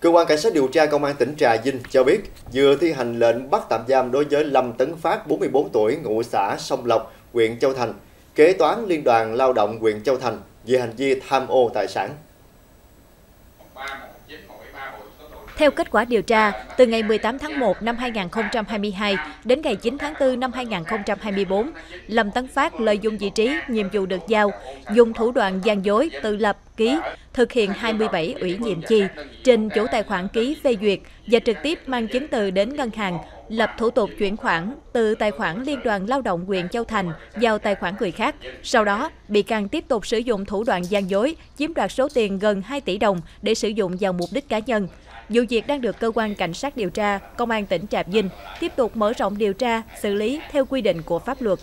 Cơ quan Cảnh sát điều tra Công an tỉnh Trà Vinh cho biết vừa thi hành lệnh bắt tạm giam đối với Lâm Tấn Phát, 44 tuổi, ngụ xã Sông Lộc, huyện Châu Thành, kế toán Liên đoàn Lao động huyện Châu Thành về hành vi tham ô tài sản. Theo kết quả điều tra, từ ngày 18 tháng 1 năm 2022 đến ngày 9 tháng 4 năm 2024, Lâm Tấn Phát lợi dụng vị trí, nhiệm vụ được giao, dùng thủ đoạn gian dối, tự lập, ký, thực hiện 27 ủy nhiệm chi, trình chủ tài khoản ký phê duyệt và trực tiếp mang chứng từ đến ngân hàng, lập thủ tục chuyển khoản từ tài khoản Liên đoàn Lao động huyện Châu Thành vào tài khoản người khác. Sau đó, bị can tiếp tục sử dụng thủ đoạn gian dối, chiếm đoạt số tiền gần 2 tỷ đồng để sử dụng vào mục đích cá nhân. Vụ việc đang được Cơ quan Cảnh sát điều tra Công an tỉnh Trà Vinh tiếp tục mở rộng điều tra, xử lý theo quy định của pháp luật.